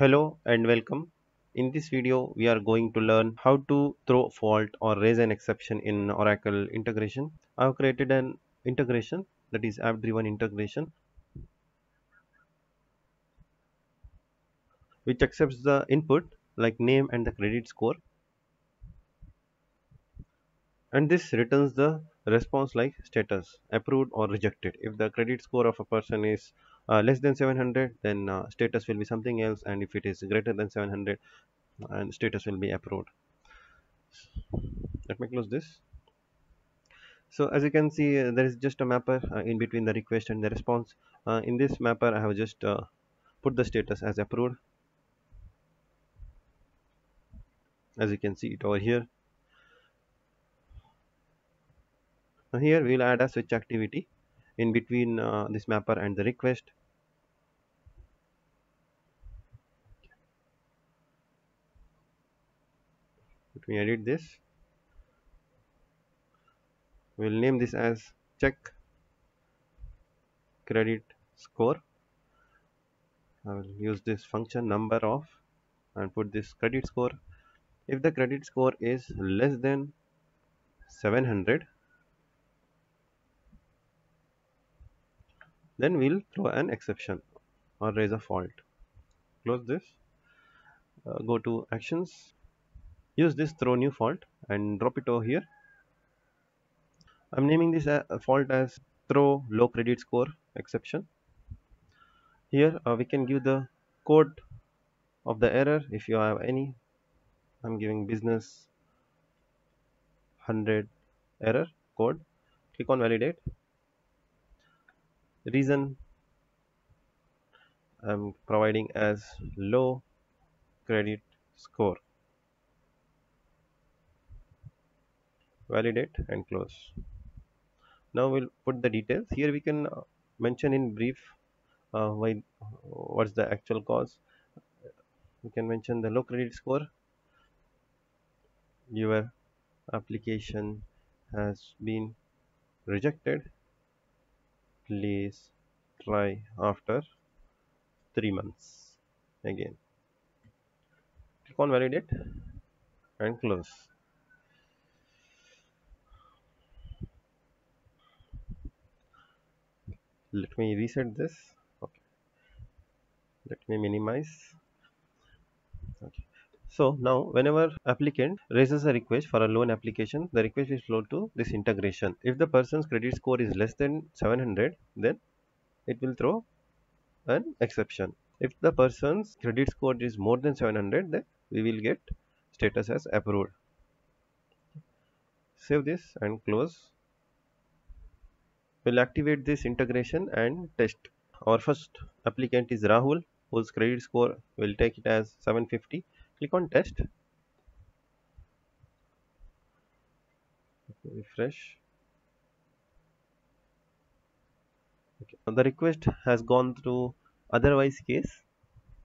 Hello and welcome. In this video we are going to learn how to throw fault or raise an exception in Oracle integration. I have created an integration, that is app driven integration, which accepts the input like name and the credit score, and this returns the response like status approved or rejected. If the credit score of a person is less than 700, then status will be something else, and if it is greater than 700, and status will be approved. Let me close this. So as you can see, there is just a mapper in between the request and the response. In this mapper I have just put the status as approved. As you can see it over here. Now here we will add a switch activity in between this mapper and the request. Let me edit this. We'll name this as check credit score. I will use this function number of and put this credit score. If the credit score is less than 700, then we'll throw an exception or raise a fault. Close this. Go to actions. Use this throw new fault and drop it over here. I'm naming this fault as throw low credit score exception. Here we can give the code of the error if you have any. I'm giving business 100 error code. Click on validate. Reason I'm providing as low credit score. Validate and close. Now we'll put the details here. We can mention in brief what's the actual cause. We can mention the low credit score. Your application has been rejected. Please try after 3 months again. Click on validate and close. Let me reset this. Okay. Let me minimize. Okay. So now whenever applicant raises a request for a loan application, the request is flowed to this integration. If the person's credit score is less than 700, then it will throw an exception. If the person's credit score is more than 700, then we will get status as approved. Save this and close. We'll activate this integration and test. Our first applicant is Rahul, whose credit score will take it as 750. Click on test. Okay, refresh. Okay. The request has gone through otherwise case.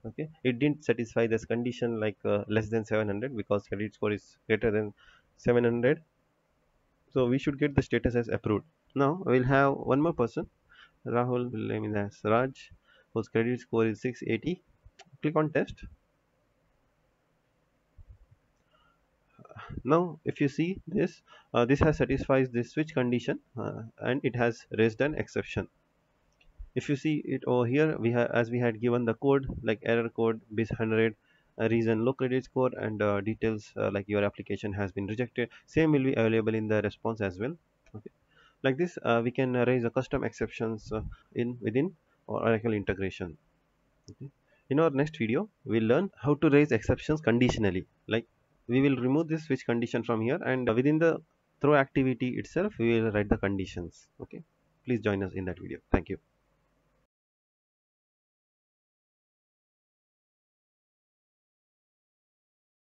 Okay, it didn't satisfy this condition like less than 700, because credit score is greater than 700. So we should get the status as approved. Now we'll have one more person. Rahul will name it as Raj, whose credit score is 680. Click on test. Now if you see this, this has satisfies this switch condition and it has raised an exception. If you see it over here, we have, as we had given the code like error code bis 100, reason low credit score, and details like your application has been rejected. Same will be available in the response as well. Okay. Like this we can raise a custom exceptions within Oracle integration. Okay. In our next video we'll learn how to raise exceptions conditionally. Like we will remove this switch condition from here, and within the throw activity itself we will write the conditions. Okay, please join us in that video. Thank you.